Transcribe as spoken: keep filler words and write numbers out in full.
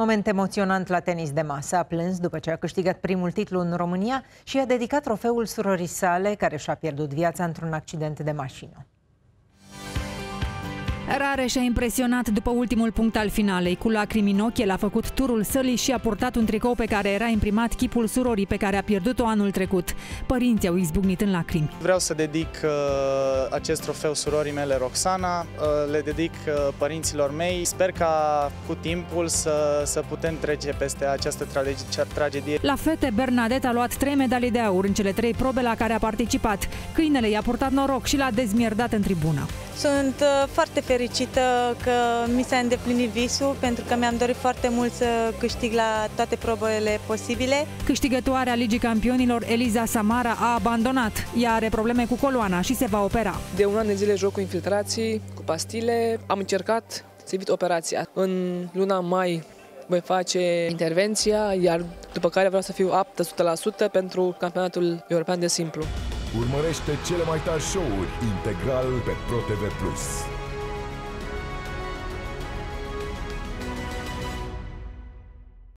Moment emoționant la tenis de masă. A plâns după ce a câștigat primul titlu în România și i-a dedicat trofeul surorii sale, care și-a pierdut viața într-un accident de mașină. Rareș a impresionat după ultimul punct al finalei. Cu lacrimi în ochi, el a făcut turul sălii și a purtat un tricou pe care era imprimat chipul surorii pe care a pierdut-o anul trecut. Părinții au izbucnit în lacrimi. Vreau să dedic uh, acest trofeu surorii mele, Roxana, uh, le dedic uh, părinților mei. Sper ca cu timpul să, să putem trece peste această tragedie. La fete, Bernadette a luat trei medalii de aur în cele trei probe la care a participat. Câinele i-a purtat noroc și l-a dezmierdat în tribună. Sunt uh, foarte fericită. Fericită că mi s-a îndeplinit visul, pentru că mi-am dorit foarte mult să câștig la toate probele posibile. Câștigătoarea Ligii Campionilor, Eliza Samara, a abandonat. Ea are probleme cu coloana și se va opera. De un an de zile joc cu infiltrații, cu pastile. Am încercat să evit operația. În luna mai voi face intervenția, iar după care vreau să fiu aptă o sută la sută pentru campionatul european de simplu. Urmărește cele mai tari show-uri integral pe Pro T V Plus.